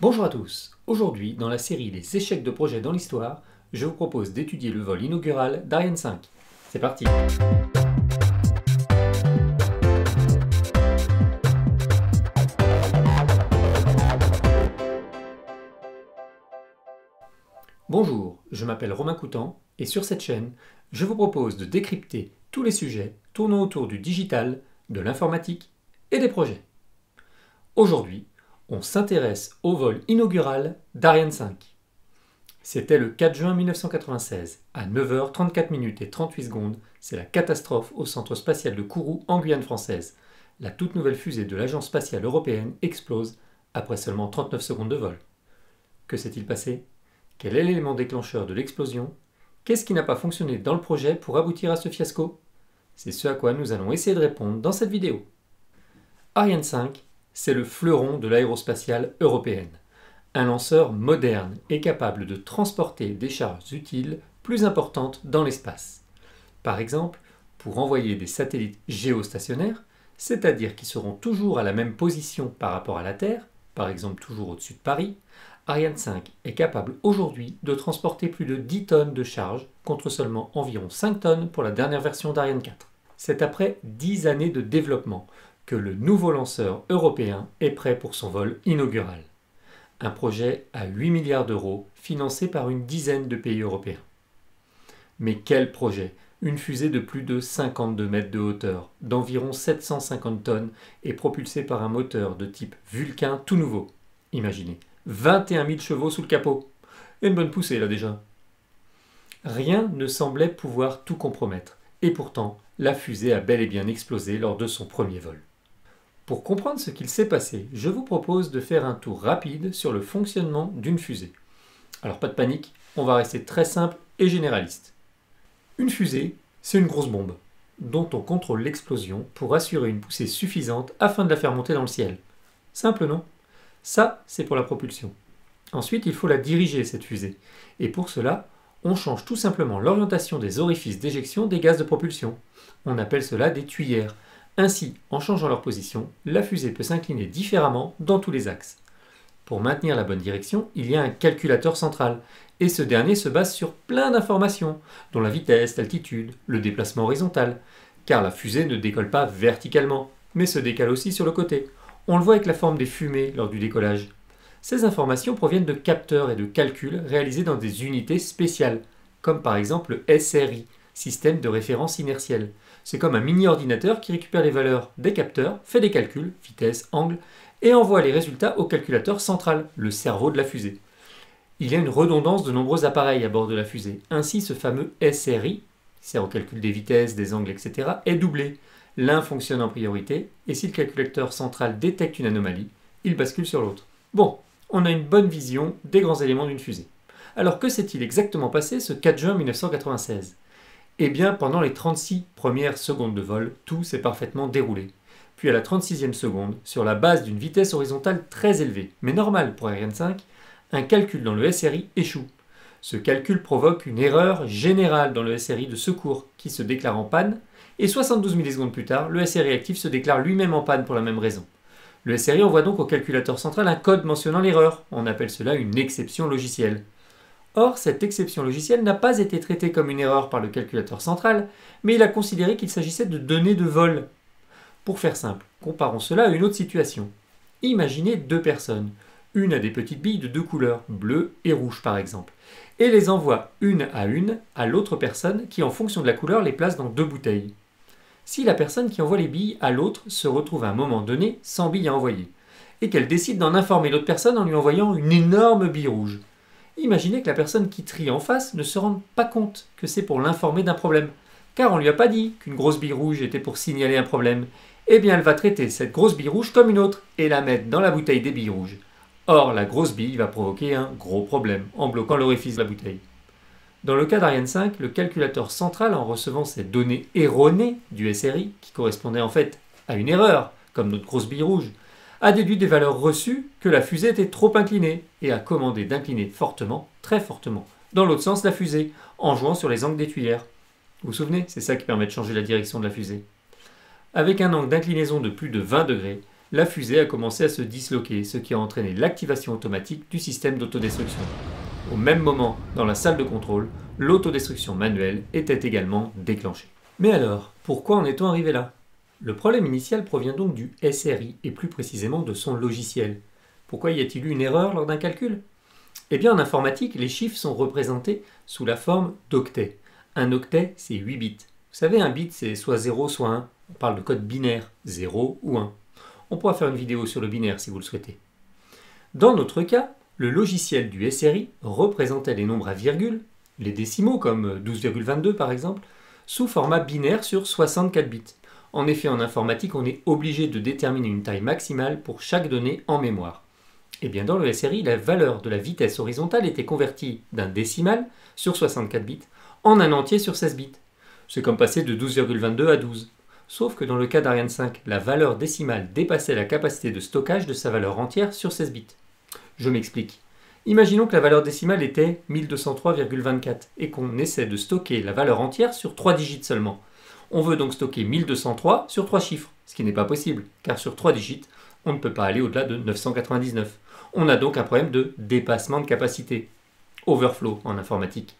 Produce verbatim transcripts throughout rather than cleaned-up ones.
Bonjour à tous. Aujourd'hui, dans la série Les échecs de projet dans l'histoire, je vous propose d'étudier le vol inaugural d'Ariane cinq. C'est parti! Bonjour, je m'appelle Romain Coutant et sur cette chaîne, je vous propose de décrypter tous les sujets tournant autour du digital, de l'informatique et des projets. Aujourd'hui, on s'intéresse au vol inaugural d'Ariane cinq. C'était le quatre juin mille neuf cent quatre-vingt-seize, à neuf heures trente-quatre minutes et trente-huit secondes, c'est la catastrophe au centre spatial de Kourou en Guyane française. La toute nouvelle fusée de l'Agence spatiale européenne explose après seulement trente-neuf secondes de vol. Que s'est-il passé? Quel est l'élément déclencheur de l'explosion? Qu'est-ce qui n'a pas fonctionné dans le projet pour aboutir à ce fiasco? C'est ce à quoi nous allons essayer de répondre dans cette vidéo. Ariane cinq, c'est le fleuron de l'aérospatiale européenne. Un lanceur moderne et capable de transporter des charges utiles plus importantes dans l'espace. Par exemple, pour envoyer des satellites géostationnaires, c'est-à-dire qui seront toujours à la même position par rapport à la Terre, par exemple toujours au-dessus de Paris, Ariane cinq est capable aujourd'hui de transporter plus de dix tonnes de charge contre seulement environ cinq tonnes pour la dernière version d'Ariane quatre. C'est après dix années de développement que le nouveau lanceur européen est prêt pour son vol inaugural. Un projet à huit milliards d'euros financé par une dizaine de pays européens. Mais quel projet! Une fusée de plus de cinquante-deux mètres de hauteur, d'environ sept cent cinquante tonnes et propulsée par un moteur de type Vulcain tout nouveau. Imaginez, vingt et un mille chevaux sous le capot. Et une bonne poussée là déjà. Rien ne semblait pouvoir tout compromettre. Et pourtant, la fusée a bel et bien explosé lors de son premier vol. Pour comprendre ce qu'il s'est passé, je vous propose de faire un tour rapide sur le fonctionnement d'une fusée. Alors pas de panique, on va rester très simple et généraliste. Une fusée, c'est une grosse bombe, dont on contrôle l'explosion pour assurer une poussée suffisante afin de la faire monter dans le ciel. Simple, non? Ça, c'est pour la propulsion. Ensuite, il faut la diriger, cette fusée. Et pour cela, on change tout simplement l'orientation des orifices d'éjection des gaz de propulsion. On appelle cela des tuyères. Ainsi, en changeant leur position, la fusée peut s'incliner différemment dans tous les axes. Pour maintenir la bonne direction, il y a un calculateur central, et ce dernier se base sur plein d'informations, dont la vitesse, l'altitude, le déplacement horizontal, car la fusée ne décolle pas verticalement, mais se décale aussi sur le côté. On le voit avec la forme des fumées lors du décollage. Ces informations proviennent de capteurs et de calculs réalisés dans des unités spéciales, comme par exemple le S R I, système de référence inertielle. C'est comme un mini-ordinateur qui récupère les valeurs des capteurs, fait des calculs, vitesse, angle, et envoie les résultats au calculateur central, le cerveau de la fusée. Il y a une redondance de nombreux appareils à bord de la fusée. Ainsi, ce fameux S R I, qui sert au calcul des vitesses, des angles, et cetera, est doublé. L'un fonctionne en priorité, et si le calculateur central détecte une anomalie, il bascule sur l'autre. Bon, on a une bonne vision des grands éléments d'une fusée. Alors que s'est-il exactement passé ce quatre juin mille neuf cent quatre-vingt-seize? Eh bien, pendant les trente-six premières secondes de vol, tout s'est parfaitement déroulé. Puis à la trente-sixième seconde, sur la base d'une vitesse horizontale très élevée, mais normale pour Ariane cinq, un calcul dans le S R I échoue. Ce calcul provoque une erreur générale dans le S R I de secours qui se déclare en panne, et soixante-douze millisecondes plus tard, le S R I actif se déclare lui-même en panne pour la même raison. Le S R I envoie donc au calculateur central un code mentionnant l'erreur, on appelle cela une exception logicielle. Or, cette exception logicielle n'a pas été traitée comme une erreur par le calculateur central, mais il a considéré qu'il s'agissait de données de vol. Pour faire simple, comparons cela à une autre situation. Imaginez deux personnes. Une a des petites billes de deux couleurs, bleu et rouge par exemple, et les envoie une à une à l'autre personne qui, en fonction de la couleur, les place dans deux bouteilles. Si la personne qui envoie les billes à l'autre se retrouve à un moment donné sans billes à envoyer, et qu'elle décide d'en informer l'autre personne en lui envoyant une énorme bille rouge, imaginez que la personne qui trie en face ne se rende pas compte que c'est pour l'informer d'un problème, car on ne lui a pas dit qu'une grosse bille rouge était pour signaler un problème. Eh bien, elle va traiter cette grosse bille rouge comme une autre et la mettre dans la bouteille des billes rouges. Or, la grosse bille va provoquer un gros problème en bloquant l'orifice de la bouteille. Dans le cas d'Ariane cinq, le calculateur central, en recevant ces données erronées du S R I, qui correspondaient en fait à une erreur, comme notre grosse bille rouge, a déduit des valeurs reçues que la fusée était trop inclinée et a commandé d'incliner fortement, très fortement, dans l'autre sens la fusée, en jouant sur les angles des tuyères. Vous vous souvenez, c'est ça qui permet de changer la direction de la fusée. Avec un angle d'inclinaison de plus de vingt degrés, la fusée a commencé à se disloquer, ce qui a entraîné l'activation automatique du système d'autodestruction. Au même moment, dans la salle de contrôle, l'autodestruction manuelle était également déclenchée. Mais alors, pourquoi en est-on arrivé là? Le problème initial provient donc du S R I, et plus précisément de son logiciel. Pourquoi y a-t-il eu une erreur lors d'un calcul? Eh bien en informatique, les chiffres sont représentés sous la forme d'octets. Un octet, c'est huit bits. Vous savez, un bit, c'est soit zéro, soit un. On parle de code binaire, zéro ou un. On pourra faire une vidéo sur le binaire si vous le souhaitez. Dans notre cas, le logiciel du S R I représentait les nombres à virgule, les décimaux comme douze virgule vingt-deux par exemple, sous format binaire sur soixante-quatre bits. En effet, en informatique, on est obligé de déterminer une taille maximale pour chaque donnée en mémoire. Et bien dans le S R I, la valeur de la vitesse horizontale était convertie d'un décimal sur soixante-quatre bits en un entier sur seize bits. C'est comme passer de douze virgule vingt-deux à douze. Sauf que dans le cas d'Ariane cinq, la valeur décimale dépassait la capacité de stockage de sa valeur entière sur seize bits. Je m'explique. Imaginons que la valeur décimale était mille deux cent trois virgule vingt-quatre et qu'on essaie de stocker la valeur entière sur trois digits seulement. On veut donc stocker mille deux cent trois sur trois chiffres, ce qui n'est pas possible, car sur trois digits, on ne peut pas aller au-delà de neuf cent quatre-vingt-dix-neuf. On a donc un problème de dépassement de capacité, overflow en informatique.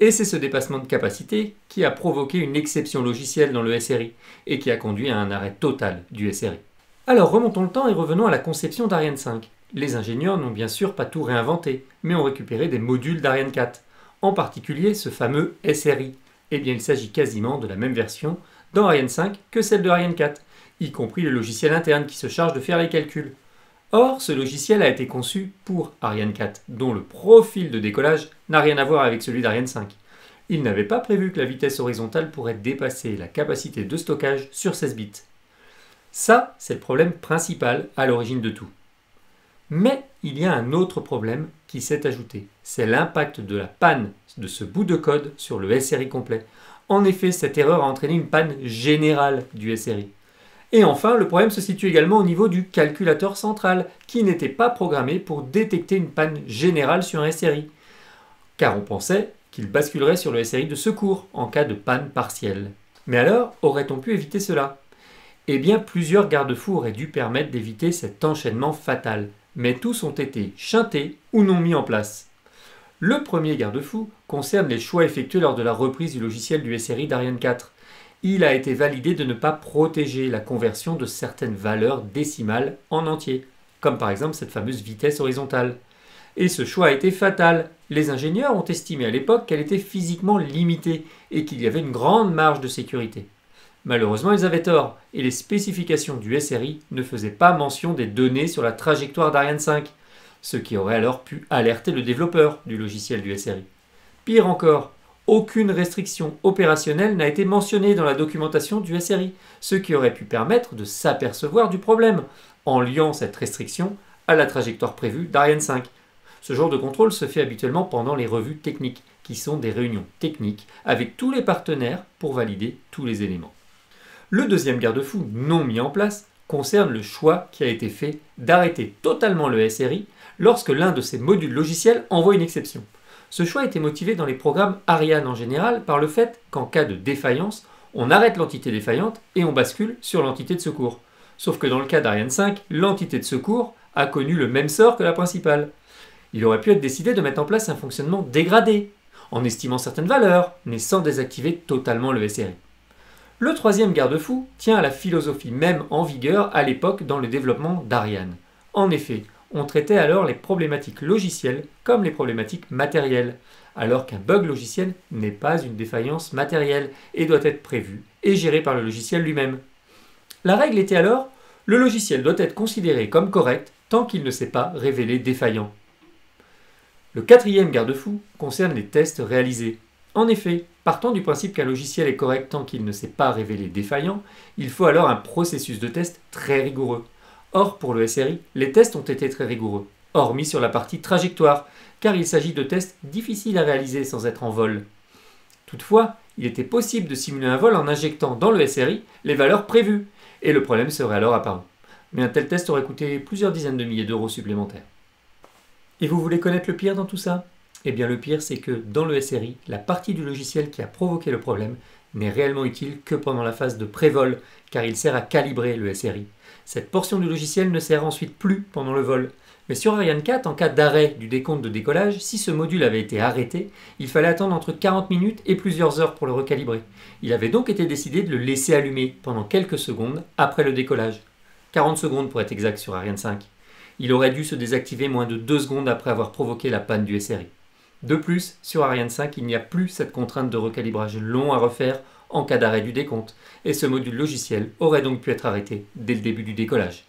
Et c'est ce dépassement de capacité qui a provoqué une exception logicielle dans le S R I et qui a conduit à un arrêt total du S R I. Alors remontons le temps et revenons à la conception d'Ariane cinq. Les ingénieurs n'ont bien sûr pas tout réinventé, mais ont récupéré des modules d'Ariane quatre, en particulier ce fameux S R I. Eh bien il s'agit quasiment de la même version dans Ariane cinq que celle de Ariane quatre, y compris le logiciel interne qui se charge de faire les calculs. Or, ce logiciel a été conçu pour Ariane quatre, dont le profil de décollage n'a rien à voir avec celui d'Ariane cinq. Il n'avait pas prévu que la vitesse horizontale pourrait dépasser la capacité de stockage sur seize bits. Ça, c'est le problème principal à l'origine de tout. Mais il y a un autre problème qui s'est ajouté, c'est l'impact de la panne de ce bout de code sur le S R I complet. En effet, cette erreur a entraîné une panne générale du S R I. Et enfin, le problème se situe également au niveau du calculateur central, qui n'était pas programmé pour détecter une panne générale sur un S R I, car on pensait qu'il basculerait sur le S R I de secours en cas de panne partielle. Mais alors, aurait-on pu éviter cela? Eh bien, plusieurs garde-fous auraient dû permettre d'éviter cet enchaînement fatal, mais tous ont été chantés ou non mis en place. Le premier garde-fou concerne les choix effectués lors de la reprise du logiciel du S R I d'Ariane quatre. Il a été validé de ne pas protéger la conversion de certaines valeurs décimales en entier, comme par exemple cette fameuse vitesse horizontale. Et ce choix a été fatal. Les ingénieurs ont estimé à l'époque qu'elle était physiquement limitée et qu'il y avait une grande marge de sécurité. Malheureusement, ils avaient tort, et les spécifications du S R I ne faisaient pas mention des données sur la trajectoire d'Ariane cinq, ce qui aurait alors pu alerter le développeur du logiciel du S R I. Pire encore, aucune restriction opérationnelle n'a été mentionnée dans la documentation du S R I, ce qui aurait pu permettre de s'apercevoir du problème, en liant cette restriction à la trajectoire prévue d'Ariane cinq. Ce genre de contrôle se fait habituellement pendant les revues techniques, qui sont des réunions techniques avec tous les partenaires pour valider tous les éléments. Le deuxième garde-fou non mis en place concerne le choix qui a été fait d'arrêter totalement le S R I lorsque l'un de ses modules logiciels envoie une exception. Ce choix était motivé dans les programmes Ariane en général par le fait qu'en cas de défaillance, on arrête l'entité défaillante et on bascule sur l'entité de secours. Sauf que dans le cas d'Ariane cinq, l'entité de secours a connu le même sort que la principale. Il aurait pu être décidé de mettre en place un fonctionnement dégradé, en estimant certaines valeurs, mais sans désactiver totalement le S R I. Le troisième garde-fou tient à la philosophie même en vigueur à l'époque dans le développement d'Ariane. En effet, on traitait alors les problématiques logicielles comme les problématiques matérielles, alors qu'un bug logiciel n'est pas une défaillance matérielle et doit être prévu et géré par le logiciel lui-même. La règle était alors, le logiciel doit être considéré comme correct tant qu'il ne s'est pas révélé défaillant. Le quatrième garde-fou concerne les tests réalisés. En effet, partant du principe qu'un logiciel est correct tant qu'il ne s'est pas révélé défaillant, il faut alors un processus de test très rigoureux. Or, pour le S R I, les tests ont été très rigoureux, hormis sur la partie trajectoire, car il s'agit de tests difficiles à réaliser sans être en vol. Toutefois, il était possible de simuler un vol en injectant dans le S R I les valeurs prévues, et le problème serait alors apparu. Mais un tel test aurait coûté plusieurs dizaines de milliers d'euros supplémentaires. Et vous voulez connaître le pire dans tout ça? Eh bien le pire, c'est que dans le S R I, la partie du logiciel qui a provoqué le problème n'est réellement utile que pendant la phase de prévol, car il sert à calibrer le S R I. Cette portion du logiciel ne sert ensuite plus pendant le vol. Mais sur Ariane quatre, en cas d'arrêt du décompte de décollage, si ce module avait été arrêté, il fallait attendre entre quarante minutes et plusieurs heures pour le recalibrer. Il avait donc été décidé de le laisser allumer pendant quelques secondes après le décollage. quarante secondes pour être exact sur Ariane cinq. Il aurait dû se désactiver moins de deux secondes après avoir provoqué la panne du S R I. De plus, sur Ariane cinq, il n'y a plus cette contrainte de recalibrage long à refaire en cas d'arrêt du décompte, et ce module logiciel aurait donc pu être arrêté dès le début du décollage.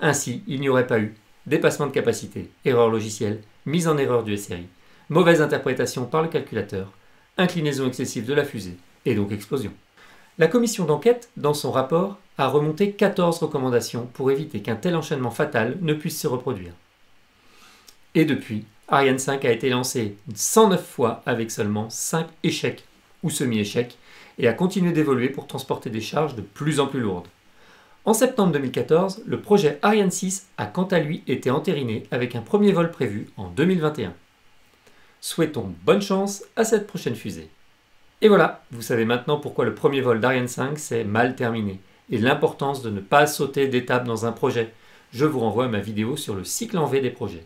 Ainsi, il n'y aurait pas eu dépassement de capacité, erreur logicielle, mise en erreur du S R I, mauvaise interprétation par le calculateur, inclinaison excessive de la fusée, et donc explosion. La commission d'enquête, dans son rapport, a remonté quatorze recommandations pour éviter qu'un tel enchaînement fatal ne puisse se reproduire. Et depuis, Ariane cinq a été lancée cent neuf fois avec seulement cinq échecs ou semi-échecs, et a continué d'évoluer pour transporter des charges de plus en plus lourdes. En septembre deux mille quatorze, le projet Ariane six a quant à lui été entériné avec un premier vol prévu en deux mille vingt et un. Souhaitons bonne chance à cette prochaine fusée. Et voilà, vous savez maintenant pourquoi le premier vol d'Ariane cinq s'est mal terminé, et l'importance de ne pas sauter d'étape dans un projet. Je vous renvoie à ma vidéo sur le cycle en V des projets.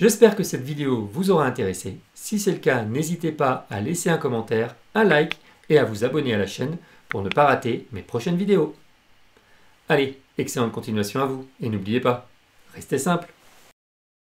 J'espère que cette vidéo vous aura intéressé. Si c'est le cas, n'hésitez pas à laisser un commentaire, un like, et à vous abonner à la chaîne pour ne pas rater mes prochaines vidéos. Allez, excellente continuation à vous, et n'oubliez pas, restez simple.